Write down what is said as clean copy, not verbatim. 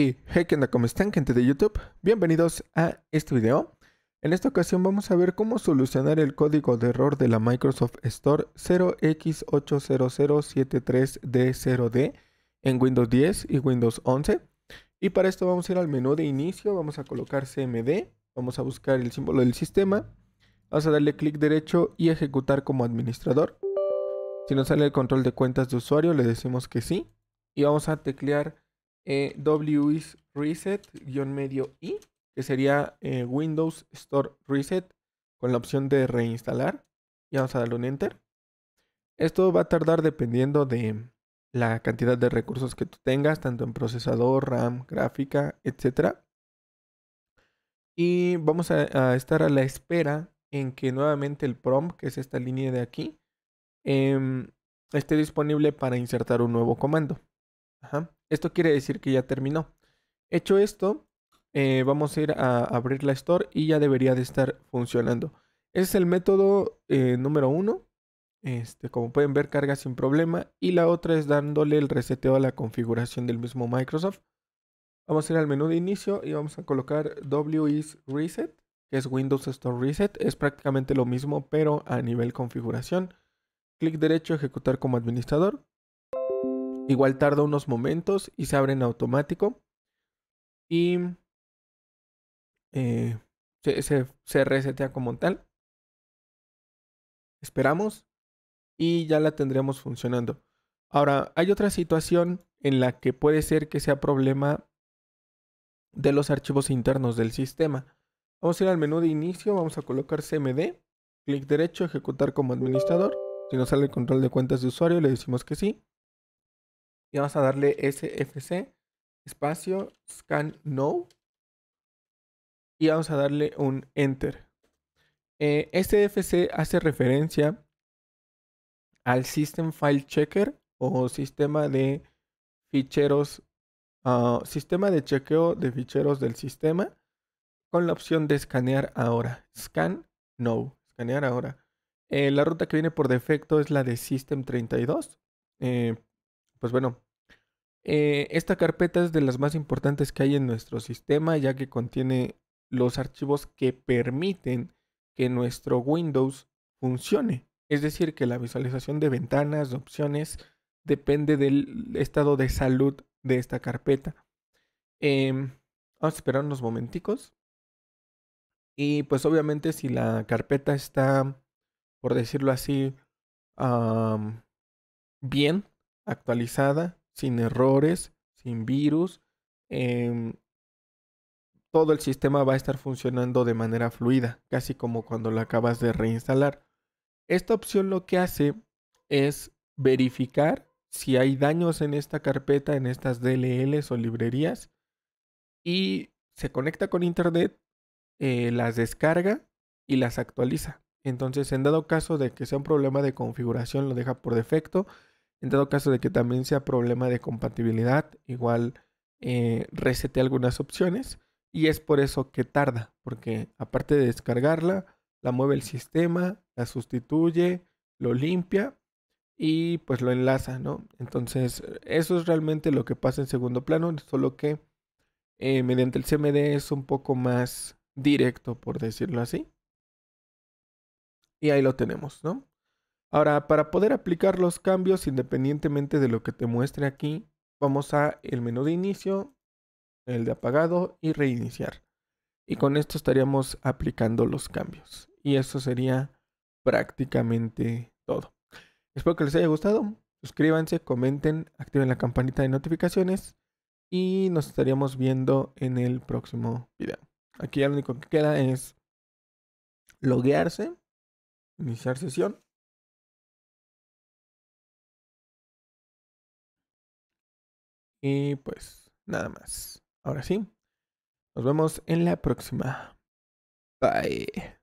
Y hey, ¿qué onda? ¿Cómo están, gente de YouTube? Bienvenidos a este video. En esta ocasión vamos a ver cómo solucionar el código de error de la Microsoft Store 0x80073D0D en Windows 10 y Windows 11. Y para esto vamos a ir al menú de inicio, vamos a colocar CMD, vamos a buscar el símbolo del sistema, vamos a darle clic derecho y ejecutar como administrador. Si nos sale el control de cuentas de usuario, le decimos que sí. Y vamos a teclear WSReset-i, que sería Windows Store Reset, con la opción de reinstalar. Y vamos a darle un Enter. Esto va a tardar dependiendo de la cantidad de recursos que tú tengas, tanto en procesador, RAM, gráfica, etc. Y vamos a estar a la espera en que nuevamente el prompt, que es esta línea de aquí, esté disponible para insertar un nuevo comando. Ajá. Esto quiere decir que ya terminó. Hecho esto, vamos a ir a abrir la Store y ya debería de estar funcionando. Ese es el método número 1. Como pueden ver, carga sin problema. Y la otra es dándole el reseteo a la configuración del mismo Microsoft. Vamos a ir al menú de inicio y vamos a colocar WSReset, que es Windows Store Reset. Es prácticamente lo mismo, pero a nivel configuración. Clic derecho, ejecutar como administrador. Igual tarda unos momentos y se abre en automático. Y se resetea como tal. Esperamos. Y ya la tendremos funcionando. Ahora, hay otra situación en la que puede ser que sea problema de los archivos internos del sistema. Vamos a ir al menú de inicio. Vamos a colocar CMD. Clic derecho, ejecutar como administrador. Si nos sale el control de cuentas de usuario, le decimos que sí. Y vamos a darle SFC, espacio, scan now. Y vamos a darle un Enter. SFC hace referencia al System File Checker o sistema de ficheros, sistema de chequeo de ficheros del sistema, con la opción de escanear ahora. Scan now, escanear ahora. La ruta que viene por defecto es la de System32. Pues bueno, esta carpeta es de las más importantes que hay en nuestro sistema, ya que contiene los archivos que permiten que nuestro Windows funcione. Es decir, que la visualización de ventanas, de opciones, depende del estado de salud de esta carpeta. Vamos a esperar unos momenticos. Y pues obviamente si la carpeta está, por decirlo así, bien actualizada, sin errores, sin virus, todo el sistema va a estar funcionando de manera fluida, casi como cuando lo acabas de reinstalar. Esta opción lo que hace es verificar si hay daños en esta carpeta, en estas DLLs o librerías, y se conecta con internet, las descarga y las actualiza. Entonces, en dado caso de que sea un problema de configuración, lo deja por defecto. En dado caso de que también sea problema de compatibilidad, igual resetea algunas opciones. Y es por eso que tarda, porque aparte de descargarla, la mueve el sistema, la sustituye, lo limpia y pues lo enlaza, ¿no? Entonces, eso es realmente lo que pasa en segundo plano, solo que mediante el CMD es un poco más directo, por decirlo así. Y ahí lo tenemos, ¿no? Ahora, para poder aplicar los cambios, independientemente de lo que te muestre aquí, vamos a el menú de inicio, el de apagado y reiniciar. Y con esto estaríamos aplicando los cambios. Y eso sería prácticamente todo. Espero que les haya gustado. Suscríbanse, comenten, activen la campanita de notificaciones. Y nos estaríamos viendo en el próximo video. Aquí ya lo único que queda es loguearse, iniciar sesión. Y pues nada más. Ahora sí, nos vemos en la próxima. Bye.